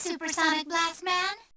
Super Sonic Blast Man?